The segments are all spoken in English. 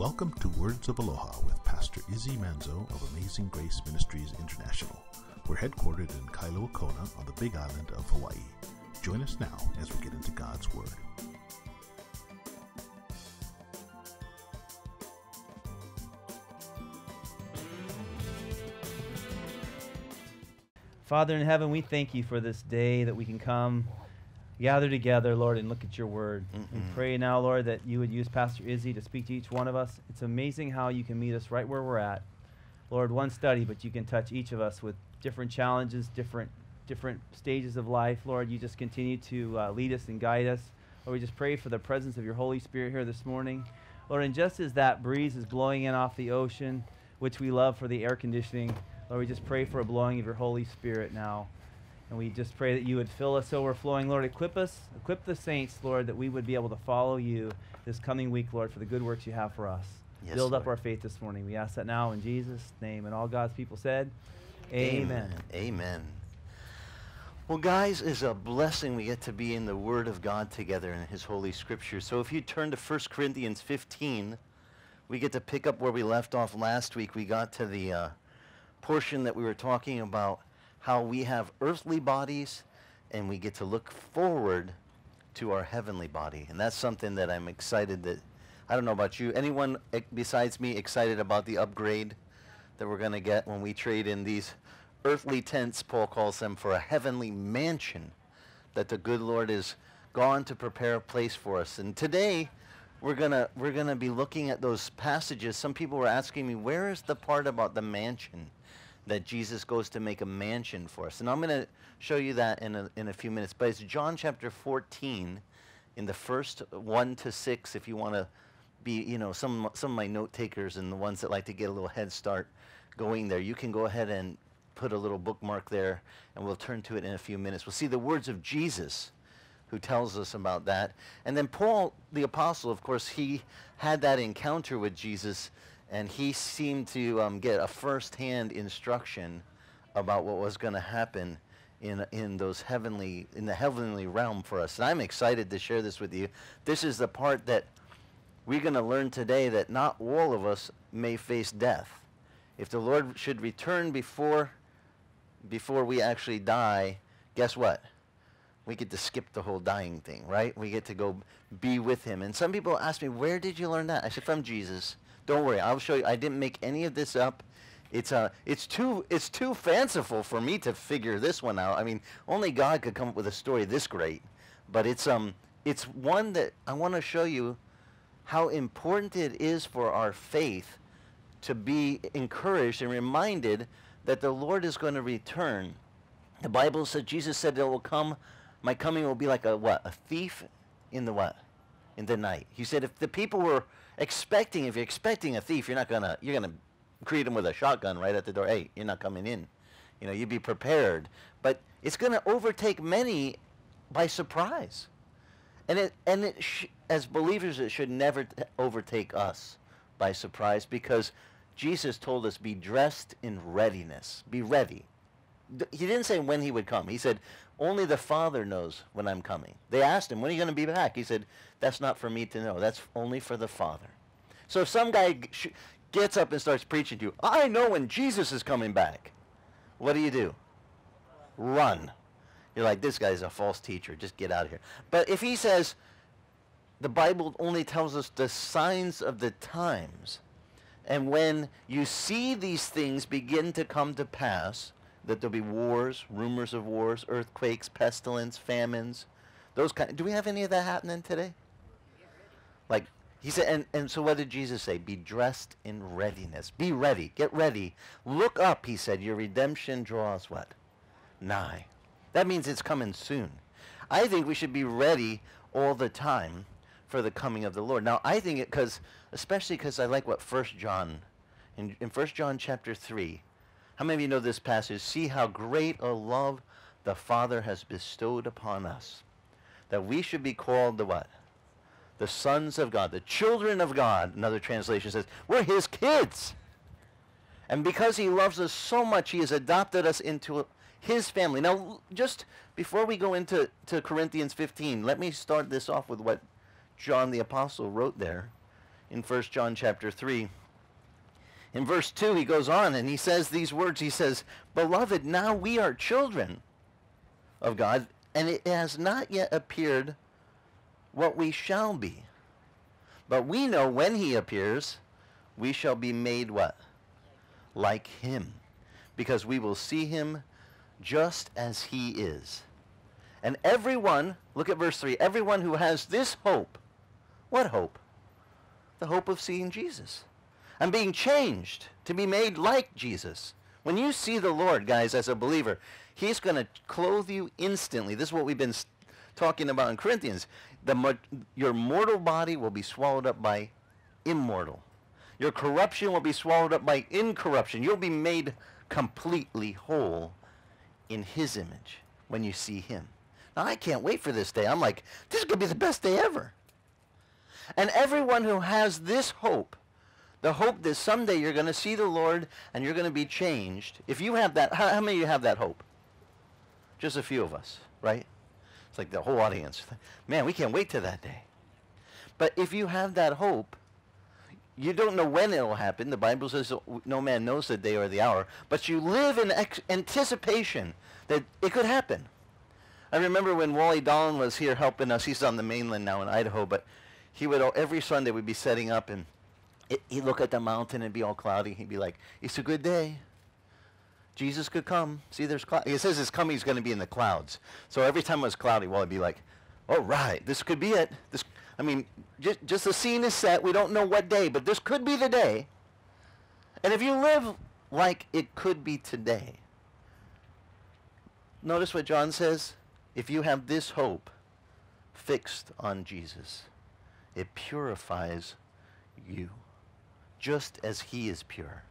Welcome to Words of Aloha with Pastor Izzy Manzo of Amazing Grace Ministries International. We're headquartered in Kailua-Kona on the Big Island of Hawaii. Join us now as we get into God's Word. Father in heaven, we thank you for this day that we can come, gather together, Lord, and look at your word. We pray now, Lord, that you would use Pastor Izzy to speak to each one of us. It's amazing how you can meet us right where we're at. Lord, one study, but you can touch each of us with different challenges, different stages of life. Lord, you just continue to lead us and guide us. Lord, we just pray for the presence of your Holy Spirit here this morning. Lord, and just as that breeze is blowing in off the ocean, which we love for the air conditioning, Lord, we just pray for a blowing of your Holy Spirit now. And we just pray that you would fill us overflowing. Lord, equip us, equip the saints, Lord, that we would be able to follow you this coming week, Lord, for the good works you have for us. Yes, build Lord. Up our faith this morning. We ask that now in Jesus' name. And all God's people said, Amen. Amen. Well, guys, it's a blessing we get to be in the Word of God together in His Holy Scripture. So if you turn to 1 Corinthians 15, we get to pick up where we left off last week. We got to the portion that we were talking about how we have earthly bodies and we get to look forward to our heavenly body. And that's something that I'm excited that, I don't know about you, anyone besides me excited about the upgrade that we're going to get when we trade in these earthly tents, Paul calls them, for a heavenly mansion that the good Lord is gone to prepare a place for us. And today we're gonna be looking at those passages. Some people were asking me, where is the part about the mansion that Jesus goes to make a mansion for us? And I'm going to show you that in a few minutes. But it's John chapter 14 in the first 1 to 6, if you want to be, you know, some of my note takers and the ones that like to get a little head start going there. You can go ahead and put a little bookmark there, and we'll turn to it in a few minutes. We'll see the words of Jesus who tells us about that. And then Paul, the apostle, of course, he had that encounter with Jesus, and he seemed to get a first-hand instruction about what was going to happen in the heavenly realm for us. And I'm excited to share this with you. This is the part that we're going to learn today, that not all of us may face death. If the Lord should return before we actually die, guess what? We get to skip the whole dying thing, right? We get to go be with him. And some people ask me, where did you learn that? I said, from Jesus. Don't worry, I'll show you. I didn't make any of this up. It's too fanciful for me to figure this one out. I mean, only God could come up with a story this great. But it's one that I want to show you how important it is for our faith to be encouraged and reminded that the Lord is going to return. The Bible said, Jesus said, "There will come, my coming will be like a what? A thief in the what? In the night." He said, if the people were expecting, if you're expecting a thief, you're gonna greet him with a shotgun right at the door. Hey, you're not coming in. You know, you'd be prepared. But it's gonna overtake many by surprise, as believers, it should never overtake us by surprise, because Jesus told us, be dressed in readiness. Be ready. He didn't say when he would come. He said, only the Father knows when I'm coming. They asked him, when are you going to be back? He said, that's not for me to know. That's only for the Father. So if some guy gets up and starts preaching to you, I know when Jesus is coming back, what do? Run. You're like, this guy's a false teacher. Just get out of here. But if he says, the Bible only tells us the signs of the times. And when you see these things begin to come to pass, that there'll be wars, rumors of wars, earthquakes, pestilence, famines, those kind. Do we have any of that happening today? Like he said, and so what did Jesus say? Be dressed in readiness. Be ready. Get ready. Look up, he said. Your redemption draws what? Nigh. That means it's coming soon. I think we should be ready all the time for the coming of the Lord. Now, I think it, especially because I like what 1 John, in 1 John chapter 3, how many of you know this passage? See how great a love the Father has bestowed upon us, that we should be called the what? The sons of God, the children of God. Another translation says, we're his kids. And because he loves us so much, he has adopted us into his family. Now, just before we go into Corinthians 15, let me start this off with what John the Apostle wrote there in 1 John chapter 3. In verse 2, he goes on and he says these words. He says, "Beloved, now we are children of God, and it has not yet appeared what we shall be. But we know when he appears, we shall be made what? Like him, because we will see him just as he is." And everyone, look at verse 3, everyone who has this hope, what hope? The hope of seeing Jesus and being changed to be made like Jesus. When you see the Lord, guys, as a believer, he's going to clothe you instantly. This is what we've been talking about in Corinthians. Your mortal body will be swallowed up by immortal. Your corruption will be swallowed up by incorruption. You'll be made completely whole in his image when you see him. Now, I can't wait for this day. I'm like, this is going to be the best day ever. And everyone who has this hope, the hope that someday you're going to see the Lord and you're going to be changed. If you have that, how many of you have that hope? Just a few of us, right? It's like the whole audience. Man, we can't wait till that day. But if you have that hope, you don't know when it will happen. The Bible says no man knows the day or the hour. But you live in anticipation that it could happen. I remember when Wally Don was here helping us. He's on the mainland now in Idaho. But he would, every Sunday, we'd be setting up. And he'd look at the mountain. It'd be all cloudy. He'd be like, it's a good day. Jesus could come. See, there's clouds. He says his coming is going to be in the clouds. So every time it was cloudy, Wally'd be like, all right, this could be it. This, I mean, just the scene is set. We don't know what day, but this could be the day. And if you live like it could be today, notice what John says. If you have this hope fixed on Jesus, it purifies you just as he is pure.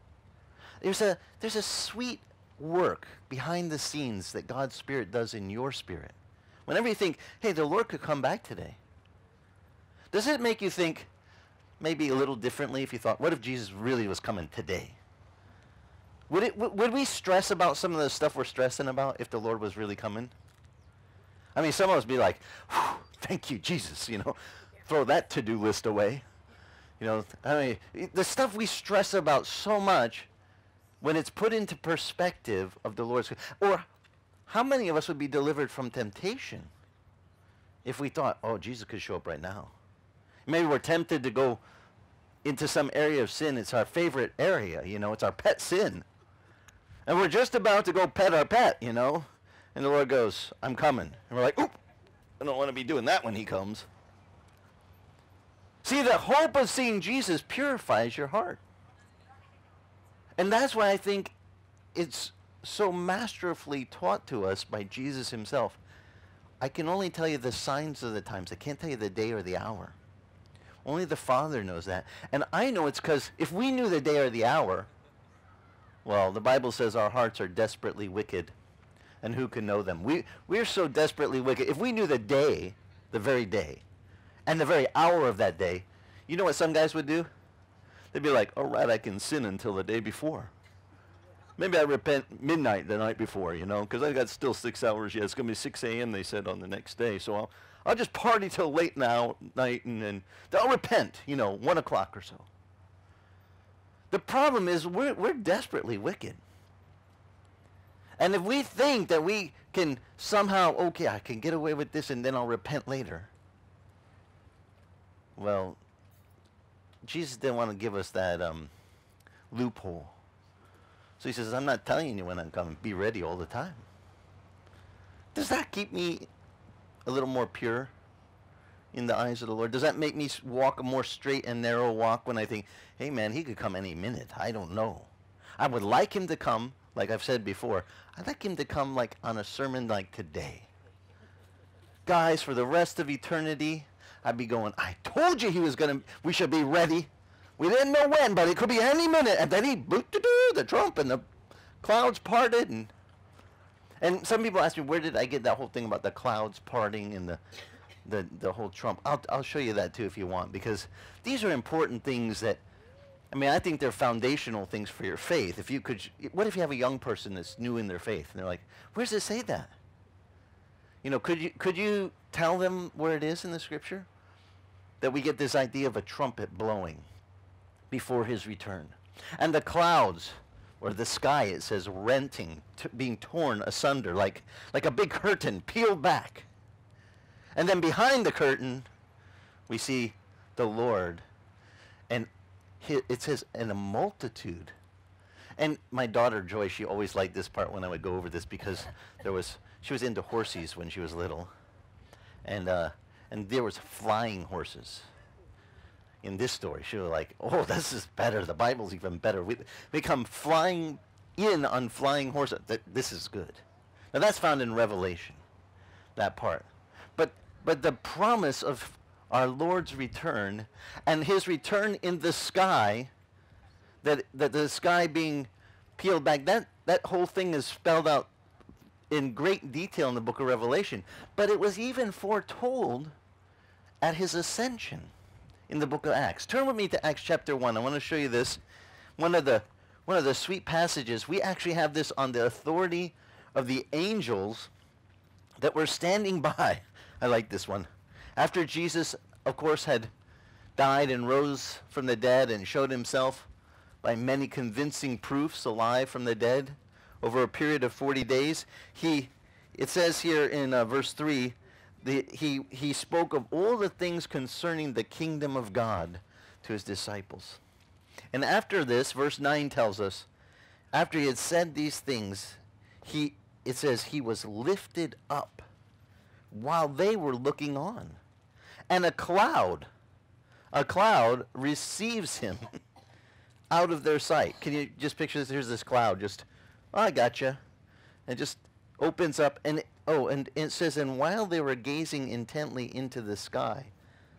There's a sweet work behind the scenes that God's Spirit does in your spirit. Whenever you think, hey, the Lord could come back today, does it make you think maybe a little differently if you thought, what if Jesus really was coming today? Would we stress about some of the stuff we're stressing about if the Lord was really coming? I mean, some of us be like, thank you, Jesus, you know, throw that to-do list away. You know, I mean, the stuff we stress about so much, when it's put into perspective of the Lord's. Or how many of us would be delivered from temptation if we thought, oh, Jesus could show up right now? Maybe we're tempted to go into some area of sin. It's our favorite area, you know. It's our pet sin. And we're just about to go pet our pet, you know. And the Lord goes, I'm coming. And we're like, oop, I don't want to be doing that when he comes. See, the hope of seeing Jesus purifies your heart. And that's why I think it's so masterfully taught to us by Jesus himself. I can only tell you the signs of the times. I can't tell you the day or the hour. Only the Father knows that. And I know it's because if we knew the day or the hour, well, the Bible says our hearts are desperately wicked. And who can know them? We're so desperately wicked. If we knew the day, the very day, and the very hour of that day, you know what some guys would do? They'd be like, all right, I can sin until the day before. Maybe I repent midnight the night before, you know, because I've got still 6 hours yet. It's going to be 6 a.m., they said, on the next day. So I'll just party till late night, and then I'll repent, you know, 1 o'clock or so. The problem is we're desperately wicked. And if we think that we can somehow, okay, I can get away with this, and then I'll repent later. Well, Jesus didn't want to give us that loophole. So he says, I'm not telling you when I'm coming. Be ready all the time. Does that keep me a little more pure in the eyes of the Lord? Does that make me walk a more straight and narrow walk when I think, hey, man, he could come any minute. I don't know. I would like him to come, like I've said before. I'd like him to come like on a sermon like today. Guys, for the rest of eternity, I'd be going, I told you he was going to, we should be ready. We didn't know when, but it could be any minute. And then he, the trump and the clouds parted. And some people ask me, where did I get that whole thing about the clouds parting and the whole trump? I'll show you that too if you want, because these are important things that, I mean, I think they're foundational things for your faith. If you could, what if you have a young person that's new in their faith and they're like, where does it say that? You know, could you tell them where it is in the Scripture? that we get this idea of a trumpet blowing before his return. And the clouds, or the sky, it says, renting, being torn asunder, like a big curtain peeled back. And then behind the curtain, we see the Lord. And it says, and a multitude. And my daughter, Joy, she always liked this part when I would go over this, because she was into horsies when she was little. And there was flying horses in this story. She was like, oh, this is better. The Bible's even better. We come flying in on flying horses. This is good. Now, that's found in Revelation, that part. But the promise of our Lord's return, and his return in the sky, that the sky being peeled back, that whole thing is spelled out in great detail in the book of Revelation. But it was even foretold at his ascension in the book of Acts. Turn with me to Acts chapter 1. I want to show you this. One of the sweet passages. We actually have this on the authority of the angels that were standing by. I like this one. After Jesus, of course, had died and rose from the dead and showed himself by many convincing proofs alive from the dead over a period of 40 days, it says here in verse 3, he spoke of all the things concerning the kingdom of God to his disciples. And after this, verse 9 tells us, after he had said these things, it says he was lifted up while they were looking on. And a cloud receives him out of their sight. Can you just picture this? Here's this cloud, just, oh, I gotcha. And just opens up, and it says, and while they were gazing intently into the sky,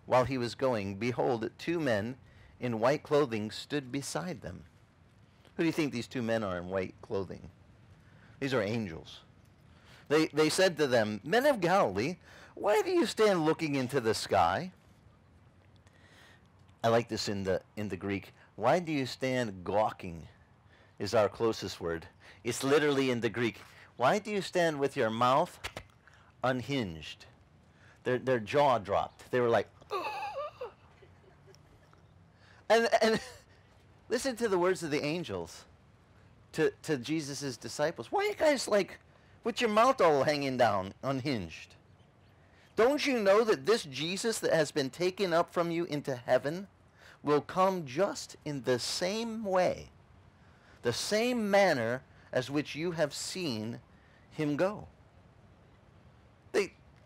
while he was going, behold, two men in white clothing stood beside them. Who do you think these two men are in white clothing? These are angels. They said to them, men of Galilee, why do you stand looking into the sky? I like this in the Greek. Why do you stand gawking is our closest word. It's literally in the Greek. Why do you stand with your mouth unhinged? Their jaw dropped. They were like, and listen to the words of the angels to Jesus' disciples. Why are you guys like with your mouth all hanging down, unhinged? Don't you know that this Jesus that has been taken up from you into heaven will come just in the same way, the same manner as which you have seen him go?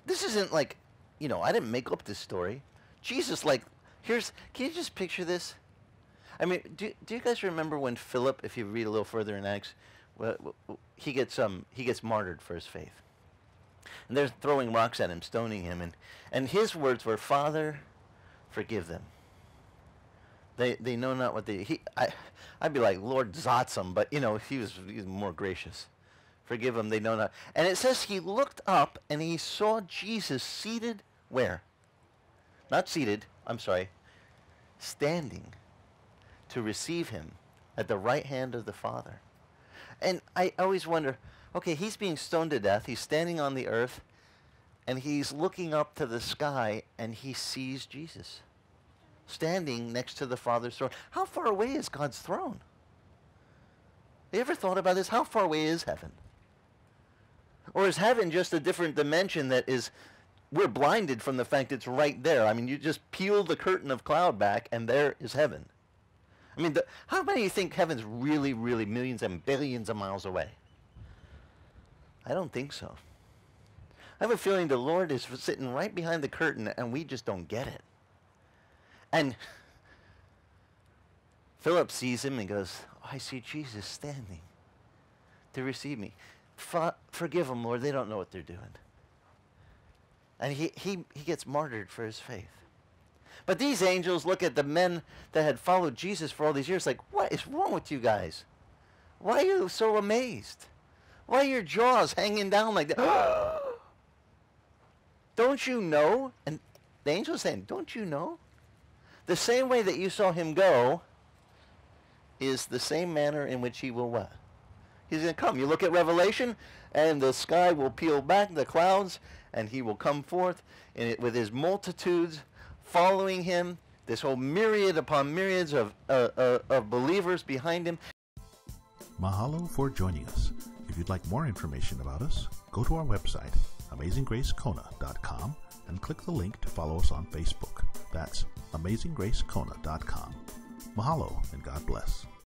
This isn't like, you know, I didn't make up this story. Jesus, like, can you just picture this? I mean, do you guys remember when Philip, if you read a little further in Acts, he gets martyred for his faith. And they're throwing rocks at him, stoning him, and his words were, Father, forgive them. They know not what they... I'd be like, Lord, zots them, but, you know, he was more gracious. Forgive them, they know not. And it says he looked up and he saw Jesus seated where? Not seated, I'm sorry. Standing to receive him at the right hand of the Father. And I always wonder, okay, he's being stoned to death. He's standing on the earth, and he's looking up to the sky, and he sees Jesus standing next to the Father's throne. How far away is God's throne? You ever thought about this? How far away is heaven? Or is heaven just a different dimension that is, we're blinded from the fact it's right there? I mean, you just peel the curtain of cloud back, and there is heaven. I mean, how many of you think heaven's really, really millions and billions of miles away? I don't think so. I have a feeling the Lord is sitting right behind the curtain, and we just don't get it. And Philip sees him and goes, oh, I see Jesus standing to receive me. Forgive them, Lord. They don't know what they're doing. And he gets martyred for his faith. But these angels look at the men that had followed Jesus for all these years like, what is wrong with you guys? Why are you so amazed? Why are your jaws hanging down like that? Don't you know? And the angel's saying, don't you know? The same way that you saw him go is the same manner in which he will what? He's going to come. You look at Revelation, and the sky will peel back, the clouds, and he will come forth with his multitudes following him, this whole myriad upon myriads of believers behind him. Mahalo for joining us. If you'd like more information about us, go to our website, AmazingGraceKona.com, and click the link to follow us on Facebook. That's AmazingGraceKona.com. Mahalo and God bless.